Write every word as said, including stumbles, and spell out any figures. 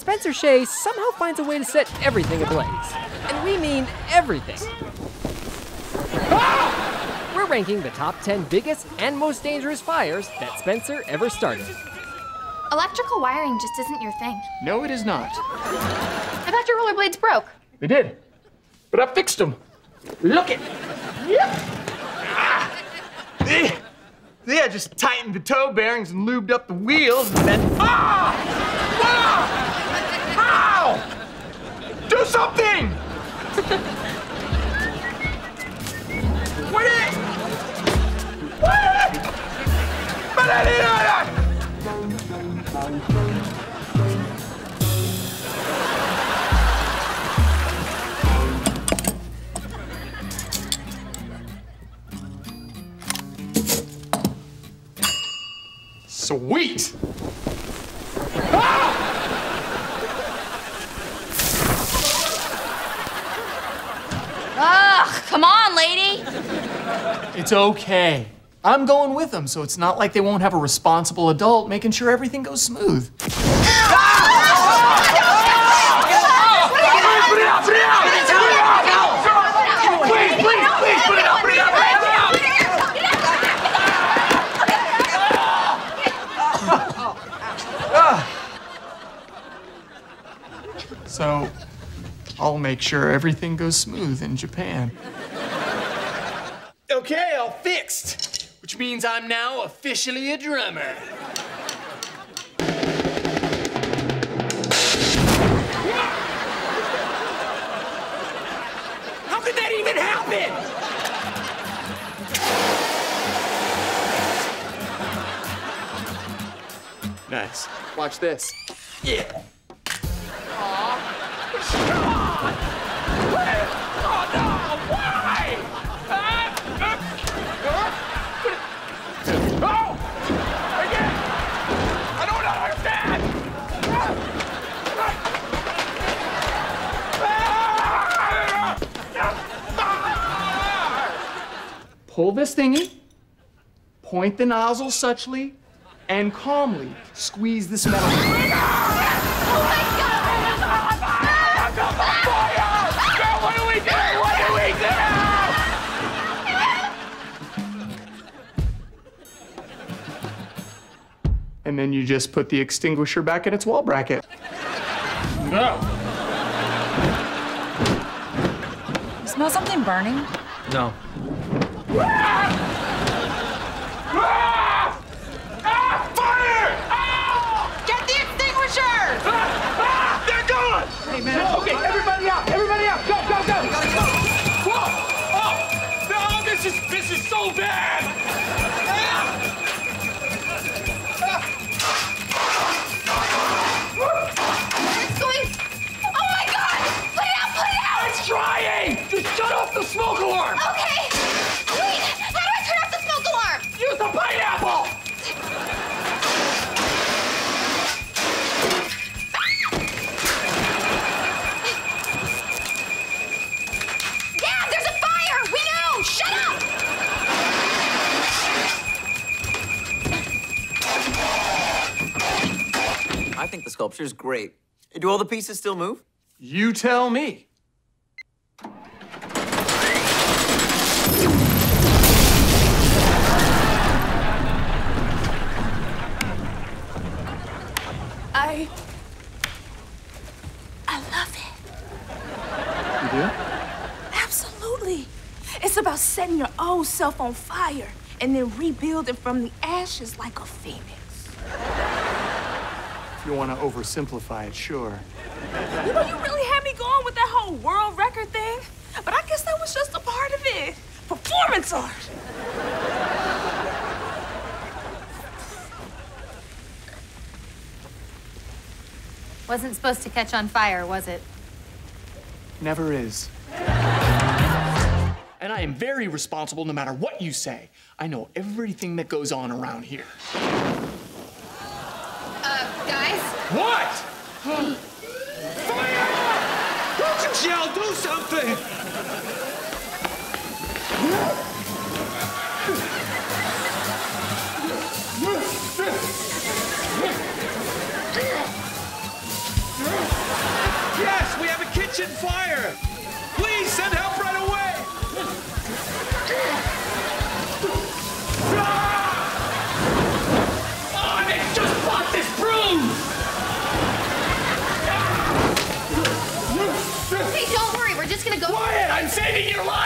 Spencer Shay somehow finds a way to set everything ablaze. And we mean everything. Ah! We're ranking the top ten biggest and most dangerous fires that Spencer ever started. Electrical wiring just isn't your thing. No, it is not. I thought your rollerblades broke. They did, but I fixed them. Look it. Yep. Ah. Eh. Yeah, I just tightened the toe bearings and lubed up the wheels, and then ah! Ah! Ow! Do something! What is? What? But I Sweet! Ah! Ugh, come on, lady! It's okay. I'm going with them, so it's not like they won't have a responsible adult making sure everything goes smooth. Put it out! Put it out! Please, please, please, put it out! Put it out! So, I'll make sure everything goes smooth in Japan. Okay, all fixed. Which means I'm now officially a drummer. How could that even happen? Nice. Watch this. Yeah. Come on! Where? Oh, no! Why? Uh, uh, oh! Again! I don't understand! Pull this thingy, point the nozzle suchly, and calmly squeeze this metal. Oh my God! And then you just put the extinguisher back in its wall bracket. No. You smell something burning? No. Ah! Ah! Ah! Fire! Ow! Get the extinguisher! Ah! Ah! They're gone! Hey, man. Okay, everybody out! Everybody out! Go, go, go! We gotta go! Whoa! Oh! No, this is, this is so bad! Shut off the smoke alarm! Okay! Wait! How do I turn off the smoke alarm? Use the pineapple! Ah! Dad, there's a fire! We know! Shut up! I think the sculpture's great. Do all the pieces still move? You tell me. I... I love it. You do? Absolutely. It's about setting your old self on fire and then rebuilding from the ashes like a phoenix. If you want to oversimplify it, sure. You know, you really had me going with that whole world record thing, but I guess that was just a part of it. Performance art. Wasn't supposed to catch on fire, was it? Never is. And I am very responsible no matter what you say. I know everything that goes on around here. Uh, guys? What? Fire! Don't you yell, do something! Yeah! Catch and fire! Please send help right away! Ah! Oh, they just bought this broom! Hey, don't worry, we're just gonna go- Quiet! I'm saving your life!